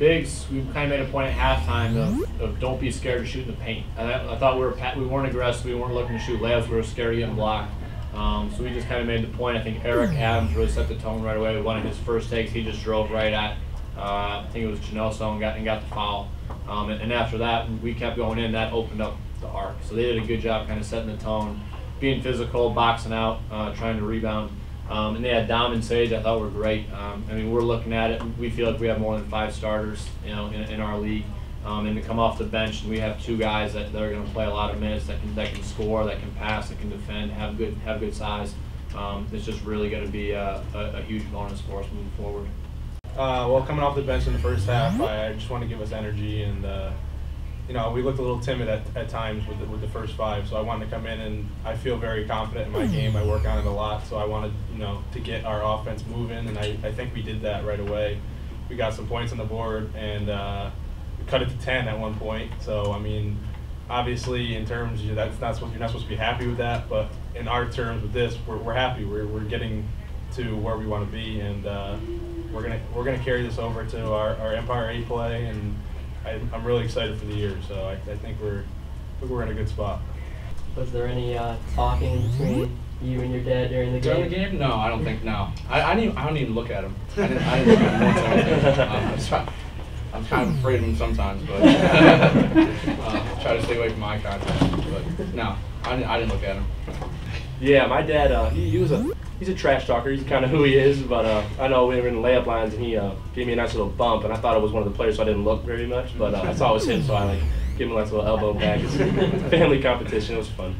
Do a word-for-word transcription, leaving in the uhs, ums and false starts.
Biggs, we kind of made a point at halftime of, of don't be scared to shoot in the paint. I, I thought we were we weren't aggressive, we weren't looking to shoot layups, we were scared of getting blocked. Um, so we just kind of made the point. I think Eric Adams really set the tone right away. One of his first takes, he just drove right at, uh, I think it was Genoso, and got and got the foul. Um, and, and after that, we kept going in. That opened up the arc. So they did a good job kind of setting the tone, being physical, boxing out, uh, trying to rebound. Um, and they had Dom and Sage, I thought were great. Um, I mean, we're looking at it. We feel like we have more than five starters, you know, in, in our league. Um, and to come off the bench, and we have two guys that, that are going to play a lot of minutes, that can that can score, that can pass, that can defend, have good have good size. Um, it's just really going to be a, a, a huge bonus for us moving forward. Uh, well, coming off the bench in the first half, I just want to give us energy, and uh, you know, we looked a little timid at, at times with the, with the first five. So I wanted to come in, and I feel very confident in my game. I work on it a lot, so I wanted, you know, to get our offense moving, and I, I think we did that right away. We got some points on the board, and uh, we cut it to ten at one point. So I mean, obviously, in terms of that's not supposed, you're not supposed to be happy with that, but in our terms with this, we're we're happy. We're we're getting to where we want to be, and uh, we're gonna we're gonna carry this over to our, our Empire eight play, and I, I'm really excited for the year. So I, I think we're I think we're in a good spot. Was there any uh, talking between you and your dad during the game? During the game? No, I don't think no. I I, didn't, I don't even look at him. I didn't, I didn't look at him. Um, I'm kind of afraid of him sometimes, but uh, try to stay away from eye contact. But no, I didn't, I didn't look at him. Yeah, my dad. Uh, he, he was a. He's a trash talker. He's kind of who he is, but uh, I know we were in the layup lines, and he uh, gave me a nice little bump, and I thought it was one of the players, so I didn't look very much, but uh, I saw it was him, so I like gave him a nice little elbow back. It's family competition. It was fun.